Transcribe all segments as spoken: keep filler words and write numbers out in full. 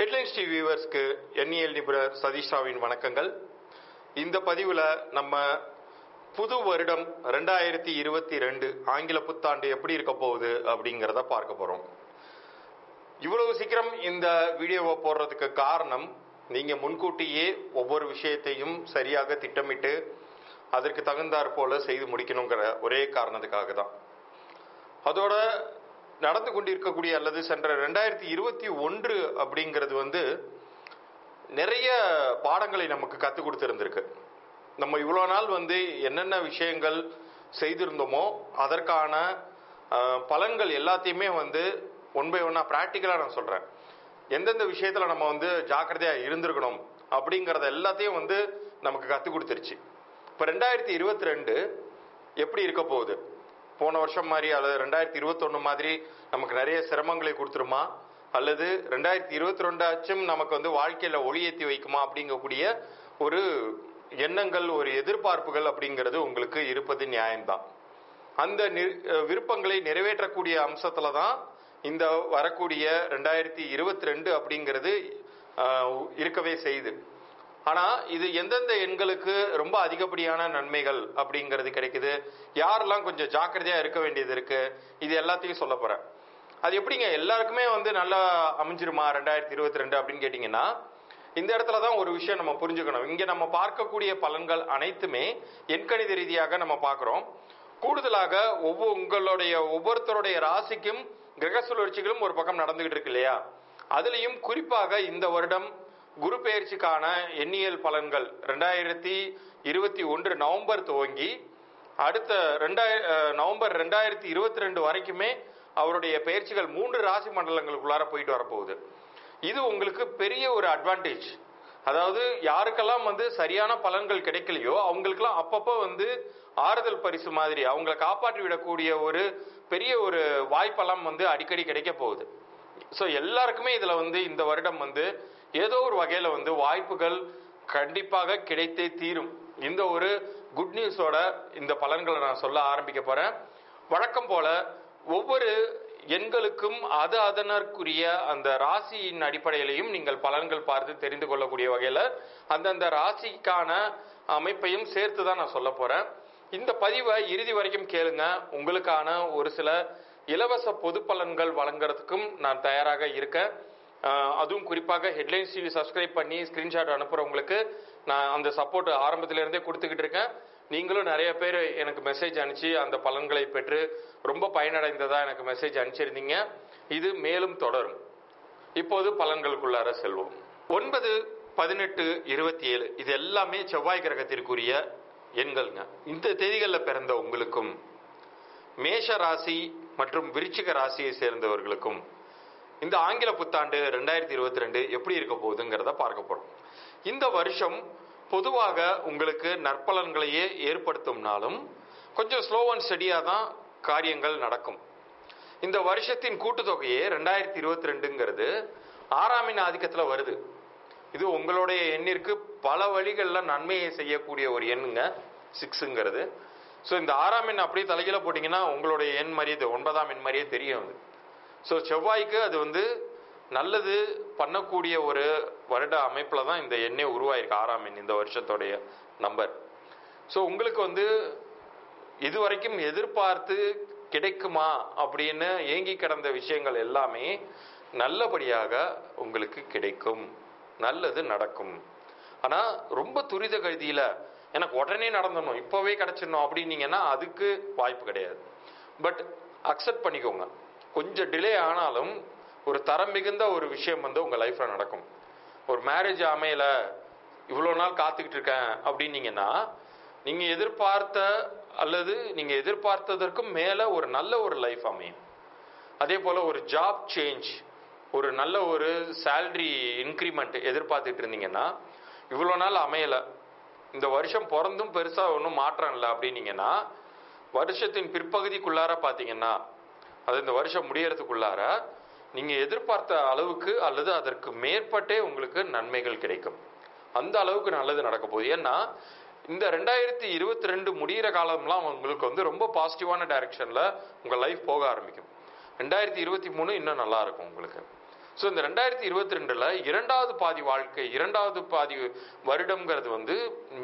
Headlines T V viewers N E L நிபுணர் சதீஷாவின் வணக்கங்கள். இந்த பதிவுல நம்ம புது வருடம் இரண்டாயிரத்து இருபத்திரண்டு ஆங்கில புத்தாண்டு எப்படி இருக்க போகுது அப்படிங்கறத பார்க்க போறோம். இவ்வளவு சீக்கிரம் இந்த வீடியோவை போடுறதுக்கு காரணம் நீங்க முன்கூட்டியே ஒவ்வொரு விஷயத்தையும் சரியாக திட்டமிட்டு அதற்கு தகுந்தாற் போல செய்து முடிக்கணும்ங்கற ஒரே காரணத்துக்காக தான். அதோட நடந்து கொண்டிருக்கக்கூடிய அல்லது சென்ற இரண்டாயிரத்து இருபத்தி ஒன்று அப்படிங்கிறது வந்து நிறைய பாடங்களை நமக்கு கத்து கொடுத்திருந்திருக்கு. நம்ம இவ்வளோ நாள் வந்து என்னென்ன விஷயங்கள் செய்திருந்தோமோ அதற்கான பலன்கள் எல்லாத்தையுமே வந்து ஒன் பை ஒன்னா பிராக்டிக்கலாக நான் சொல்கிறேன். எந்தெந்த விஷயத்தில் நம்ம வந்து ஜாக்கிரதையாக இருந்திருக்கணும் அப்படிங்கிறத எல்லாத்தையும் வந்து நமக்கு கற்றுக் கொடுத்துருச்சு. இப்போ ரெண்டாயிரத்தி இருபத்தி ரெண்டு எப்படி இருக்க போகுது? போன வருஷம் மாதிரி அல்லது ரெண்டாயிரத்தி இருபத்தொன்று மாதிரி நமக்கு நிறைய சிரமங்களை கொடுத்துருமா அல்லது ரெண்டாயிரத்தி இருபத்தி ரெண்டாச்சும் நமக்கு வந்து வாழ்க்கையில் ஒளியேற்றி வைக்குமா அப்படிங்கக்கூடிய ஒரு எண்ணங்கள் ஒரு எதிர்பார்ப்புகள் அப்படிங்கிறது உங்களுக்கு இருப்பது நியாயம்தான். அந்த விருப்பங்களை நிறைவேற்றக்கூடிய அம்சத்தில் தான் இந்த வரக்கூடிய ரெண்டாயிரத்தி இருபத்தி ரெண்டு அப்படிங்கிறது இருக்கவே செய்யுது. ஆனால் இது எந்தெந்த எண்களுக்கு ரொம்ப அதிகப்படியான நன்மைகள் அப்படிங்கிறது கிடைக்குது, யாரெல்லாம் கொஞ்சம் ஜாக்கிரதையாக இருக்க வேண்டியது இருக்குது, இது எல்லாத்தையும் சொல்ல போகிறேன். அது எப்படிங்க எல்லாருக்குமே வந்து நல்லா அமைஞ்சிருமா ரெண்டாயிரத்தி இருபத்தி ரெண்டு அப்படின்னு கேட்டிங்கன்னா, இந்த இடத்துல தான் ஒரு விஷயம் நம்ம புரிஞ்சுக்கணும். இங்கே நம்ம பார்க்கக்கூடிய பலன்கள் அனைத்துமே எண்கணித ரீதியாக நம்ம பார்க்குறோம். கூடுதலாக ஒவ்வொரு உங்களுடைய ஒவ்வொருத்தருடைய ராசிக்கும் கிரக சுழற்சிகளும் ஒரு பக்கம் நடந்துகிட்டு இருக்கு இல்லையா? அதுலேயும் குறிப்பாக இந்த வருடம் குரு பெயர்ச்சிக்கான எண்ணியல் பலன்கள் ரெண்டாயிரத்தி இருபத்தி ஒன்று நவம்பர் துவங்கி அடுத்த ரெண்டாய நவம்பர் ரெண்டாயிரத்தி இருபத்தி ரெண்டு வரைக்குமே அவருடைய பெயர்ச்சிகள் மூன்று ராசி மண்டலங்களுக்குள்ளார போயிட்டு வரப்போகுது. இது உங்களுக்கு பெரிய ஒரு அட்வான்டேஜ். அதாவது யாருக்கெல்லாம் வந்து சரியான பலன்கள் கிடைக்கலையோ அவங்களுக்கெல்லாம் அப்பப்போ வந்து ஆறுதல் பரிசு மாதிரி அவங்களை காப்பாற்றி விடக்கூடிய ஒரு பெரிய ஒரு வாய்ப்பெல்லாம் வந்து அடிக்கடி கிடைக்க போகுது. ஸோ எல்லாருக்குமே இதில் வந்து இந்த வருடம் வந்து ஏதோ ஒரு வகையில் வந்து வாய்ப்புகள் கண்டிப்பாக கிடைத்தே தீரும். இந்த ஒரு குட் நியூஸோட இந்த பலன்களை நான் சொல்ல ஆரம்பிக்க போகிறேன். வழக்கம் போல் ஒவ்வொரு எண்களுக்கும் அது அதனற்குரிய அந்த ராசியின் அடிப்படையிலையும் நீங்கள் பலன்கள் பார்த்து தெரிந்து கொள்ளக்கூடிய வகையில் அந்தந்த ராசிக்கான அமைப்பையும் சேர்த்து தான் நான் சொல்ல போகிறேன். இந்த பதிவை இறுதி வரைக்கும் கேளுங்க. உங்களுக்கான ஒரு சில இலவச பொது பலன்கள் வழங்குறதுக்கும் நான் தயாராக இருக்கேன். அதுவும் குறிப்பாக ஹெட்லைன்ஸ் டிவி சப்ஸ்கிரைப் பண்ணி ஸ்க்ரீன்ஷாட் அனுப்புகிறவங்களுக்கு நான் அந்த சப்போர்ட் ஆரம்பத்திலேருந்தே கொடுத்துக்கிட்டு இருக்கேன். நீங்களும் நிறைய பேர் எனக்கு மெசேஜ் அனுப்பிச்சு அந்த பலன்களை பெற்று ரொம்ப பயனடைந்ததாக எனக்கு மெசேஜ் அனுப்பிச்சிருந்தீங்க. இது மேலும் தொடரும். இப்போது பலன்களுக்குள்ளார செல்வோம். ஒன்பது பதினெட்டு இருபத்தி ஏழு இது எல்லாமே செவ்வாய் கிரகத்திற்குரிய எண்கள்ங்க. இந்த தேதிகளில் பிறந்த உங்களுக்கும் மேஷ ராசி மற்றும் விருச்சிக ராசியை சேர்ந்தவர்களுக்கும் இந்த ஆங்கில புத்தாண்டு ரெண்டாயிரத்தி இருபத்தி ரெண்டு எப்படி இருக்க போகுதுங்கிறத பார்க்க போகிறோம். இந்த வருஷம் பொதுவாக உங்களுக்கு நற்பலன்களையே ஏற்படுத்தும்னாலும் கொஞ்சம் ஸ்லோ அண்ட் ஸ்டெடியாக தான் காரியங்கள் நடக்கும். இந்த வருஷத்தின் கூட்டுத்தொகையே ரெண்டாயிரத்தி இருபத்தி ரெண்டுங்கிறது ஆறாமின் ஆதிக்கத்தில் வருது. இது உங்களுடைய எண்ணிற்கு பல வழிகளில் நன்மையை செய்யக்கூடிய ஒரு எண்ணுங்க சிக்ஸுங்கிறது. ஸோ இந்த ஆறாம் எண் அப்படியே தலைகீழ போட்டிங்கன்னா உங்களுடைய எண் மாதிரியே இது ஒன்பதாம் எண் மாதிரியே தெரியும் அது. ஸோ செவ்வாய்க்கு அது வந்து நல்லது பண்ணக்கூடிய ஒரு வருட அமைப்பில் தான் இந்த எண்ணே உருவாயிருக்கு. ஆறாம் எண் இந்த வருஷத்தோடைய நம்பர். ஸோ உங்களுக்கு வந்து இதுவரைக்கும் எதிர்பார்த்து கிடைக்குமா அப்படின்னு ஏங்கி கிடந்த விஷயங்கள் எல்லாமே நல்லபடியாக உங்களுக்கு கிடைக்கும், நல்லது நடக்கும். ஆனால் ரொம்ப துரித கதியில் எனக்கு உடனே நடந்தணும் இப்போவே கிடச்சிடணும் அப்படின்னீங்கன்னா அதுக்கு வாய்ப்பு கிடையாது. பட் அக்செப்ட் பண்ணிக்கோங்க, கொஞ்சம் டிலே ஆனாலும் ஒரு தரம் மிகுந்த ஒரு விஷயம் வந்து உங்கள் லைஃப்பில் நடக்கும். ஒரு மேரேஜ் அமையல இவ்வளோ நாள் காத்துக்கிட்டு இருக்கேன் அப்படின்னீங்கன்னா நீங்கள் எதிர்பார்த்த அல்லது நீங்கள் எதிர்பார்த்ததற்கும் மேலே ஒரு நல்ல ஒரு லைஃப் அமையும். அதே போல் ஒரு ஜாப் சேஞ்ச், ஒரு நல்ல ஒரு சேல்ரி இன்க்ரிமெண்ட் எதிர்பார்த்துட்டு இருந்தீங்கன்னா இவ்வளோ நாள் அமையலை, இந்த வருஷம் பிறந்தும் பெருசாக ஒன்றும் மாற்றம் இல்லை அப்படின்னீங்கன்னா வருஷத்தின் பிற்பகுதிக்குள்ளார பார்த்தீங்கன்னா அது இந்த வருஷம் முடியறதுக்குள்ளார நீங்கள் எதிர்பார்த்த அளவுக்கு அல்லது அதற்கு மேற்பட்டே உங்களுக்கு நன்மைகள் கிடைக்கும். அந்த அளவுக்கு நல்லது நடக்க போகுது. ஏன்னா இந்த ரெண்டாயிரத்தி இருபத்தி ரெண்டு முடிகிற காலம்லாம் உங்களுக்கு வந்து ரொம்ப பாசிட்டிவான டைரக்ஷனில் உங்கள் லைஃப் போக ஆரம்பிக்கும். ரெண்டாயிரத்தி இருபத்தி மூணு இன்னும் நல்லாயிருக்கும் உங்களுக்கு. ஸோ இந்த ரெண்டாயிரத்தி இருபத்தி ரெண்டில் இரண்டாவது பாதி வாழ்க்கை இரண்டாவது பாதி வருடம்ங்கிறது வந்து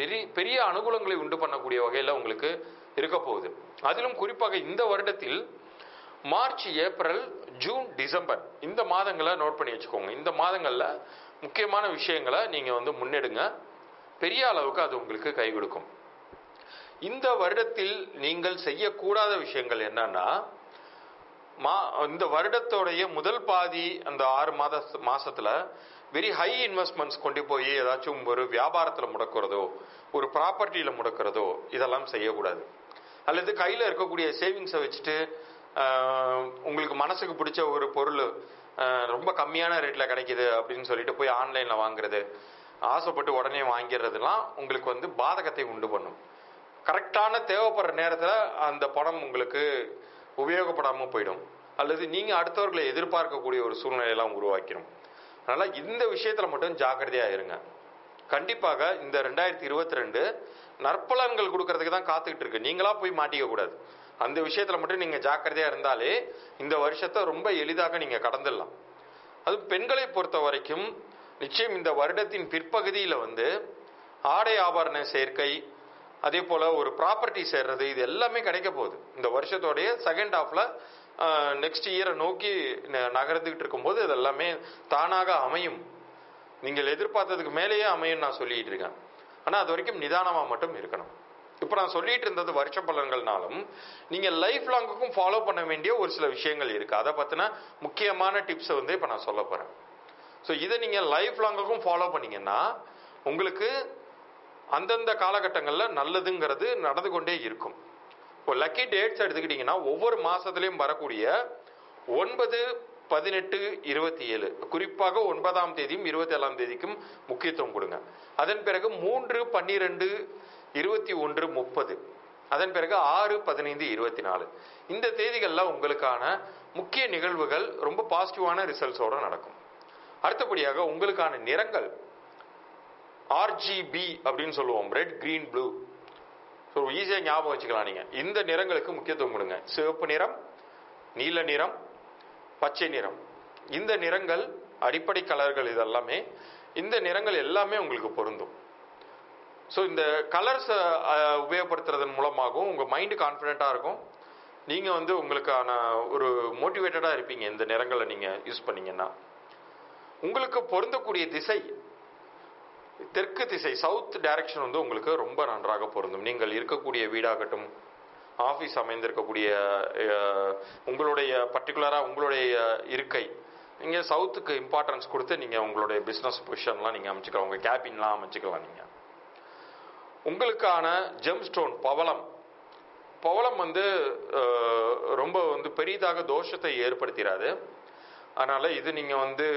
மெரி பெரிய அனுகூலங்களை உண்டு பண்ணக்கூடிய வகையில் உங்களுக்கு இருக்க போகுது. அதிலும் குறிப்பாக இந்த வருடத்தில் மார்ச், ஏப்ரல், ஜூன், டிசம்பர் இந்த மாதங்களை நோட் பண்ணி வச்சுக்கோங்க. இந்த மாதங்களில் முக்கியமான விஷயங்களை நீங்கள் வந்து முன்னெடுங்க, பெரிய அளவுக்கு அது உங்களுக்கு கை கொடுக்கும். இந்த வருடத்தில் நீங்கள் செய்யக்கூடாத விஷயங்கள் என்னன்னா, மா இந்த வருடத்தோடைய முதல் பாதி அந்த ஆறு மாத மாசத்துல வெரி ஹை இன்வெஸ்ட்மெண்ட்ஸ் கொண்டு போய் ஏதாச்சும் ஒரு வியாபாரத்தில் முடக்கிறதோ ஒரு ப்ராப்பர்ட்டியில் முடக்கிறதோ இதெல்லாம் செய்யக்கூடாது. அல்லது கையில் இருக்கக்கூடிய சேவிங்ஸை வச்சுட்டு உங்களுக்கு மனசுக்கு பிடிச்ச ஒரு பொருள் ரொம்ப கம்மியான ரேட்டில் கிடைக்கிது அப்படின்னு சொல்லிட்டு போய் ஆன்லைனில் வாங்குறது, ஆசைப்பட்டு உடனே வாங்கிறதுலாம் உங்களுக்கு வந்து பாதகத்தை உண்டு பண்ணும். கரெக்டான தேவைப்படுற நேரத்தில் அந்த பணம் உங்களுக்கு உபயோகப்படாமல் போயிடும். அல்லது நீங்கள் அடுத்தவர்களை எதிர்பார்க்கக்கூடிய ஒரு சூழ்நிலையெல்லாம் உருவாக்கிடும். அதனால் இந்த விஷயத்தில் மட்டும் ஜாக்கிரதையாக இருங்க. கண்டிப்பாக இந்த ரெண்டாயிரத்தி இருபத்தி ரெண்டு நற்பலன்கள் கொடுக்கறதுக்கு தான் காத்துக்கிட்டு இருக்கு, நீங்களாக போய் மாட்டிக்கக்கூடாது. அந்த விஷயத்தில் மட்டும் நீங்கள் ஜாக்கிரதையாக இருந்தாலே இந்த வருஷத்தை ரொம்ப எளிதாக நீங்கள் கடந்துடலாம். அது பெண்களை பொறுத்த வரைக்கும் நிச்சயம் இந்த வருடத்தின் பிற்பகுதியில் வந்து ஆடை ஆபரண சேர்க்கை, அதே போல் ஒரு ப்ராப்பர்ட்டி சேர்றது, இது எல்லாமே கிடைக்க போகுது. இந்த வருஷத்தோடைய செகண்ட் ஹாஃபில் நெக்ஸ்ட் இயரை நோக்கி நகர்ந்துக்கிட்டு இருக்கும்போது இது எல்லாமே தானாக அமையும். நீங்கள் எதிர்பார்த்ததுக்கு மேலேயே அமையும் நான் சொல்லிகிட்டு இருக்கேன். ஆனால் அது வரைக்கும் நிதானமாக மட்டும் இருக்கணும். இப்போ நான் சொல்லிகிட்டு இருந்தது வருஷ பலன்கள்னாலும் நீங்கள் லைஃப் லாங்குக்கும் ஃபாலோ பண்ண வேண்டிய ஒரு சில விஷயங்கள் இருக்குது. அதை பற்றின முக்கியமான டிப்ஸை வந்து இப்போ நான் சொல்ல போகிறேன். ஸோ இதை நீங்கள் லைஃப் லாங்குக்கும் ஃபாலோ பண்ணிங்கன்னா உங்களுக்கு அந்தந்த காலகட்டங்களில் நல்லதுங்கிறது நடந்து கொண்டே இருக்கும். இப்போ லக்கி டேட்ஸ் எடுத்துக்கிட்டிங்கன்னா ஒவ்வொரு மாதத்துலேயும் வரக்கூடிய ஒன்பது, பதினெட்டு, இருபத்தி ஏழு குறிப்பாக ஒன்பதாம் தேதியும் இருபத்தி ஏழாம் தேதிக்கும் முக்கியத்துவம் கொடுங்க. அதன் பிறகு மூன்று, பன்னிரெண்டு, இருபத்தி ஒன்று, முப்பது, அதன் பிறகு ஆறு, பதினைந்து, இருபத்தி நாலு இந்த தேதிகளில் உங்களுக்கான முக்கிய நிகழ்வுகள் ரொம்ப பாசிட்டிவான ரிசல்ட்ஸோடு நடக்கும். அடுத்தபடியாக உங்களுக்கான நிறங்கள் ஆர்ஜிபி அப்படின்னு சொல்லுவோம், ரெட், கிரீன், ப்ளூ. ஸோ ஈஸியாக ஞாபகம் வச்சுக்கலாம். நீங்கள் இந்த நிறங்களுக்கு முக்கியத்துவம் கொடுங்க. சிவப்பு நிறம், நீல நிறம், பச்சை நிறம் இந்த நிறங்கள் அடிப்படை கலர்கள். இதெல்லாமே இந்த நிறங்கள் எல்லாமே உங்களுக்கு பொருந்தும். ஸோ இந்த கலர்ஸை உபயோகப்படுத்துறதன் மூலமாகவும் உங்கள் மைண்டு கான்ஃபிடெண்ட்டாக இருக்கும். நீங்கள் வந்து உங்களுக்கான ஒரு மோட்டிவேட்டடாக இருப்பீங்க. இந்த நிறங்களை நீங்கள் யூஸ் பண்ணிங்கன்னா உங்களுக்கு பொருந்தக்கூடிய திசை தெற்கு திசை, சவுத் டைரக்ஷன் வந்து உங்களுக்கு ரொம்ப நன்றாக பொருந்தும். நீங்கள் இருக்கக்கூடிய வீடாகட்டும், ஆஃபீஸ் அமைந்திருக்கக்கூடிய உங்களுடைய பர்டிகுலராக உங்களுடைய இருக்கை நீங்கள் சவுத்துக்கு இம்பார்ட்டன்ஸ் கொடுத்து நீங்கள் உங்களுடைய பிஸ்னஸ் பொசிஷன்லாம் நீங்கள் அமைச்சிக்கலாம், உங்கள் கேபின்லாம் அமைச்சிக்கலாம். நீங்கள் உங்களுக்கான ஜெம் ஸ்டோன் பவளம், பவளம் வந்து ரொம்ப வந்து பெரிதாக தோஷத்தை ஏற்படுத்திடாது. அதனால் இது நீங்கள் வந்து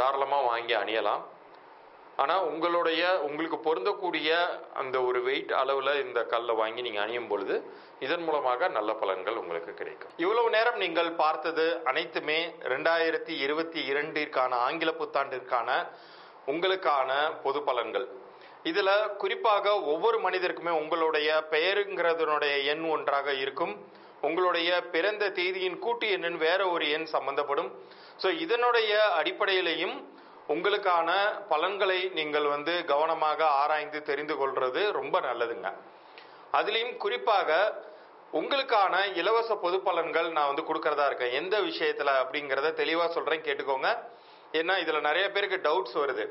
தாராளமாக வாங்கி அணியலாம். ஆனால் உங்களுடைய உங்களுக்கு பொருந்தக்கூடிய அந்த ஒரு வெயிட் அளவில் இந்த கல்லை வாங்கி நீங்கள் அணியும் பொழுது இதன் மூலமாக நல்ல பலன்கள் உங்களுக்கு கிடைக்கும். இவ்வளவு நேரம் நீங்கள் பார்த்தது அனைத்துமே ரெண்டாயிரத்தி இருபத்தி இரண்டிற்கான ஆங்கில புத்தாண்டிற்கான உங்களுக்கான பொது பலன்கள். இதில் குறிப்பாக ஒவ்வொரு மனிதருக்குமே உங்களுடைய பெயருங்கிறதனுடைய எண் ஒன்றாக இருக்கும். உங்களுடைய பிறந்த தேதியின் கூட்டு எண்ணின் வேற ஒரு எண் சம்பந்தப்படும். ஸோ இதனுடைய அடிப்படையிலையும் உங்களுக்கான பலன்களை நீங்கள் வந்து கவனமாக ஆராய்ந்து தெரிந்து கொள்வது ரொம்ப நல்லதுங்க. அதுலேயும் குறிப்பாக உங்களுக்கான இலவச பொது பலன்கள் நான் வந்து கொடுக்கறதா இருக்கேன். எந்த விஷயத்தில் அப்படிங்கிறத தெளிவாக சொல்கிறேன், கேட்டுக்கோங்க. ஏன்னா இதில் நிறைய பேருக்கு டவுட்ஸ் வருது.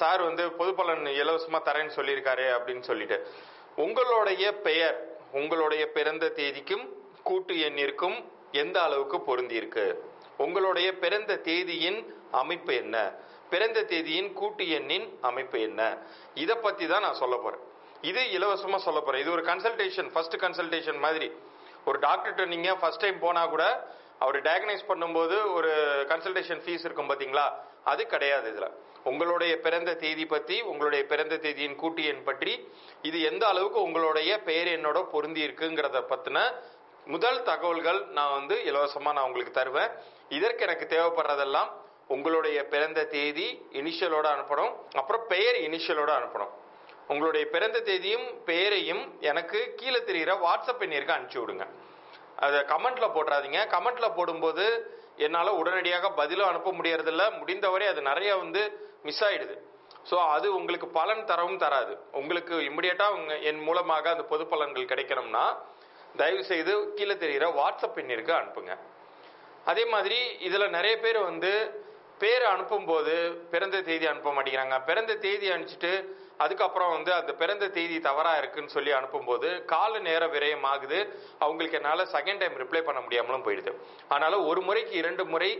சார் வந்து பொது பலன் இலவசமாக தரேன்னு சொல்லியிருக்காரு அப்படின்னு சொல்லிட்டு உங்களுடைய பெயர் உங்களுடைய பிறந்த தேதிக்கும் கூட்டு எண்ணிற்கும் எந்த அளவுக்கு பொருந்தியிருக்கு, உங்களுடைய பிறந்த தேதியின் அமைப்பு என்ன, பிறந்த தேதியின் கூட்டு எண்ணின் அமைப்பு என்ன, இதை பற்றி தான் நான் சொல்ல போகிறேன். இது இலவசமாக சொல்ல போகிறேன். இது ஒரு கன்சல்டேஷன், ஃபர்ஸ்ட் கன்சல்டேஷன் மாதிரி. ஒரு டாக்டர்கிட்ட நீங்கள் ஃபர்ஸ்ட் டைம் போனால் கூட அவர் டயக்னைஸ் பண்ணும்போது ஒரு கன்சல்டேஷன் ஃபீஸ் இருக்கும் பார்த்தீங்களா, அது கிடையாது. இதில் உங்களுடைய பிறந்த தேதி பற்றி உங்களுடைய பிறந்த தேதியின் கூட்டு எண் பற்றி இது எந்த அளவுக்கு உங்களுடைய பெயர் என்னோட பொருந்தி இருக்குங்கிறத பற்றின முதல் தகவல்கள் நான் வந்து இலவசமாக நான் உங்களுக்கு தருவேன். இதற்கு எனக்கு தேவைப்படுறதெல்லாம் உங்களுடைய பிறந்த தேதி இனிஷியலோடு அனுப்பணும், அப்புறம் பெயர் இனிஷியலோடு அனுப்பணும். உங்களுடைய பிறந்த தேதியும் பெயரையும் எனக்கு கீழே தெரிகிற வாட்ஸ்அப் எண்ணிற்கு அனுப்பிச்சி விடுங்க. அதை கமெண்ட்டில் போட்டுறாதீங்க. கமெண்ட்டில் போடும்போது என்னால் உடனடியாக பதிலும் அனுப்ப முடியறதில்ல, முடிந்தவரை அது நிறைய வந்து மிஸ் ஆகிடுது. ஸோ அது உங்களுக்கு பலன் தரவும் தராது. உங்களுக்கு இம்மிடியேட்டாக என் மூலமாக அந்த பொது பலன்கள் கிடைக்கணும்னா தயவு செய்து கீழே தெரிகிற வாட்ஸ்அப் எண்ணிற்கு அனுப்புங்க. அதே மாதிரி இதில் நிறைய பேர் வந்து பேர் அனுப்பும்போது பிறந்த தேதி அனுப்ப மாட்டேங்கிறாங்க. பிறந்த தேதி அனுப்பிச்சிட்டு அதுக்கப்புறம் வந்து அந்த பிறந்த தேதி தவறாக இருக்குன்னு சொல்லி அனுப்பும்போது கால நேரம் விரயம் ஆகுது. அவங்களுக்கு என்னால் செகண்ட் டைம் ரிப்ளை பண்ண முடியாமலும் போயிடுது. அதனால் ஒரு முறைக்கு இரண்டு முறை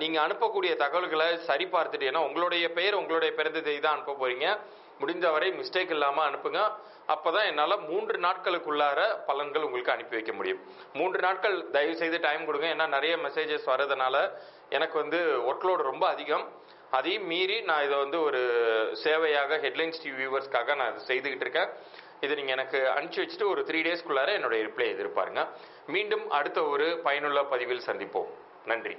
நீங்கள் அனுப்பக்கூடிய தகவல்களை சரி பார்த்துட்டு, ஏன்னா உங்களுடைய பெயர் உங்களுடைய பிறந்த தேதி தான் அனுப்ப போகிறீங்க, முடிந்தவரை மிஸ்டேக் இல்லாமல் அனுப்புங்க. அப்போ தான் என்னால் மூன்று நாட்களுக்குள்ளார பலன்கள் உங்களுக்கு அனுப்பி வைக்க முடியும். மூன்று நாட்கள் தயவு செய்து டைம் கொடுங்க. ஏன்னா நிறைய மெசேஜஸ் வர்றதுனால எனக்கு வந்து ஒர்க்லோடு ரொம்ப அதிகம். அதையும் மீறி நான் இதை வந்து ஒரு சேவையாக ஹெட்லைன்ஸ் டிவி வியூவர்ஸ்க்காக நான் இதை செய்துக்கிட்டு இருக்கேன். இது நீங்கள் எனக்கு அனுப்பிச்சி வச்சுட்டு ஒரு த்ரீ டேஸ்க்குள்ளார என்னுடைய ரிப்ளை எதிர்பாருங்க. மீண்டும் அடுத்த ஒரு பயனுள்ள பதிவில் சந்திப்போம். நன்றி.